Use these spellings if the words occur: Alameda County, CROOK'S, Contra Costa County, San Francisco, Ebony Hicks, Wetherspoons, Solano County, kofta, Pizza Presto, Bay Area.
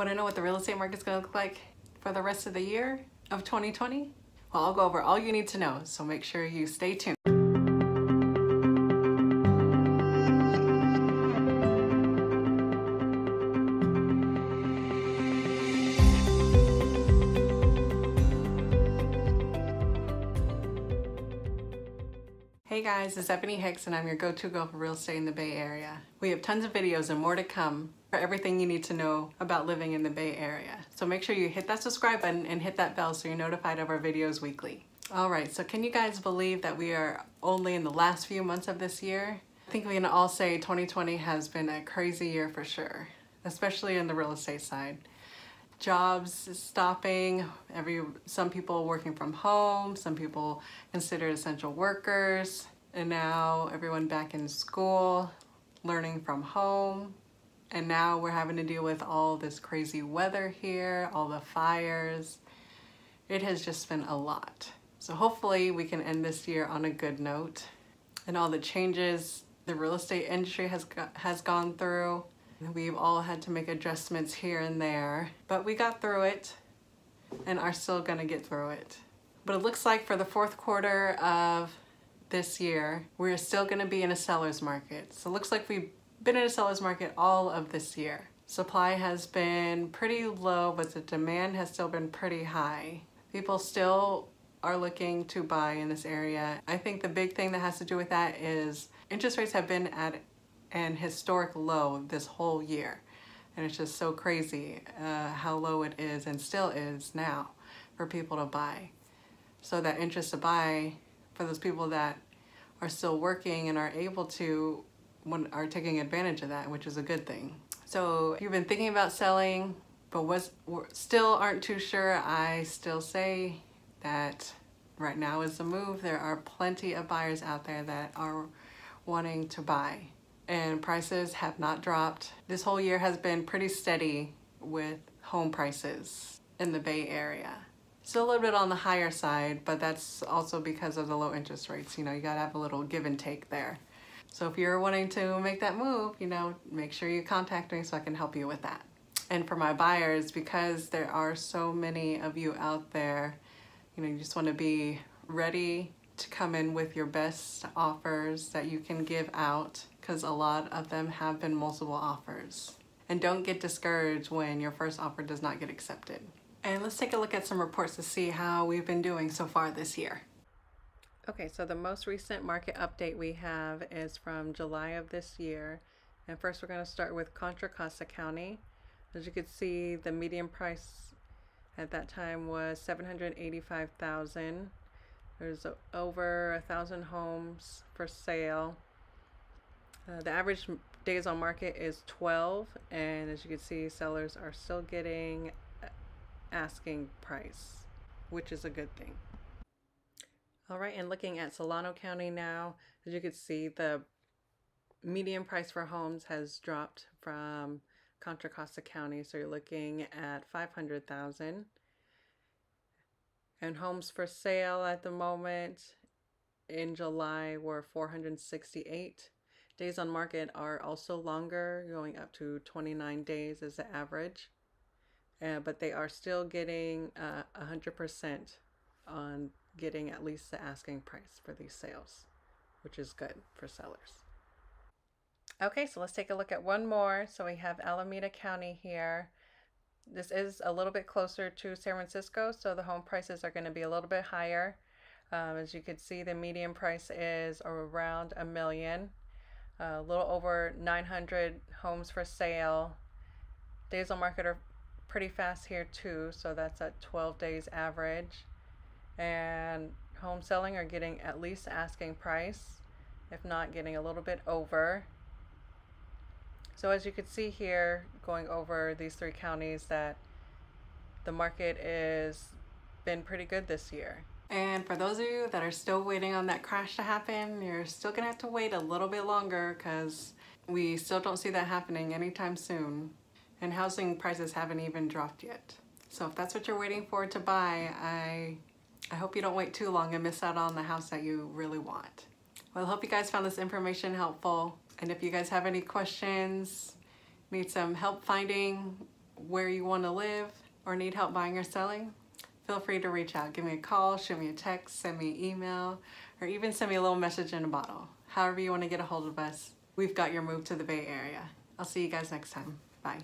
Want to know what the real estate market's going to look like for the rest of the year of 2020? Well, I'll go over all you need to know, so make sure you stay tuned. Hey guys, it's Ebony Hicks and I'm your go-to girl for real estate in the Bay Area. We have tons of videos and more to come for everything you need to know about living in the Bay Area. So make sure you hit that subscribe button and hit that bell so you're notified of our videos weekly. All right, so can you guys believe that we are only in the last few months of this year? I think we can all say 2020 has been a crazy year for sure, especially in the real estate side. Jobs stopping, some people working from home, some people considered essential workers, and now everyone back in school, learning from home, and now we're having to deal with all this crazy weather here, all the fires. It has just been a lot. So hopefully we can end this year on a good note, and all the changes the real estate industry has gone through. We've all had to make adjustments here and there, but we got through it and are still gonna get through it. But it looks like for the fourth quarter of this year, we're still gonna be in a seller's market. So it looks like we've been in a seller's market all of this year. Supply has been pretty low, but the demand has still been pretty high. People still are looking to buy in this area. I think the big thing that has to do with that is interest rates have been at an historic low this whole year, and it's just so crazy how low it is and still is now for people to buy. So that interest to buy for those people that are still working and are able to, are taking advantage of that, which is a good thing. So if you've been thinking about selling but still aren't too sure, I still say that right now is the move. There are plenty of buyers out there that are wanting to buy. And prices have not dropped. This whole year has been pretty steady with home prices in the Bay Area. Still a little bit on the higher side, but that's also because of the low interest rates. You know, you gotta have a little give and take there. So if you're wanting to make that move, you know, make sure you contact me so I can help you with that. And for my buyers, because there are so many of you out there, you know, you just wanna be ready to come in with your best offers that you can give out, because a lot of them have been multiple offers. And don't get discouraged when your first offer does not get accepted. And let's take a look at some reports to see how we've been doing so far this year. Okay, so the most recent market update we have is from July of this year. And first we're going to start with Contra Costa County. As you can see, the median price at that time was $785,000. There's over 1,000 homes for sale. The average days on market is 12, and as you can see, sellers are still getting asking price, which is a good thing. All right, and looking at Solano County now, as you can see, the median price for homes has dropped from Contra Costa County, so you're looking at $500,000. And homes for sale at the moment in July were 468. Days on market are also longer, going up to 29 days is the average, but they are still getting 100% on getting at least the asking price for these sales, which is good for sellers. Okay, so let's take a look at one more. So we have Alameda County here. This is a little bit closer to San Francisco, so the home prices are going to be a little bit higher. As you can see, the median price is around $1 million. A little over 900 homes for sale. Days on market are pretty fast here too, so that's at 12 days average. And home selling are getting at least asking price, if not getting a little bit over. So as you can see here, going over these three counties, that the market has been pretty good this year. And for those of you that are still waiting on that crash to happen, you're still gonna have to wait a little bit longer because we still don't see that happening anytime soon. And housing prices haven't even dropped yet. So if that's what you're waiting for to buy, I hope you don't wait too long and miss out on the house that you really want. Well, I hope you guys found this information helpful. And if you guys have any questions, need some help finding where you want to live, or need help buying or selling, feel free to reach out. Give me a call, shoot me a text, send me an email, or even send me a little message in a bottle. However you want to get a hold of us, we've got your move to the Bay Area. I'll see you guys next time. Bye.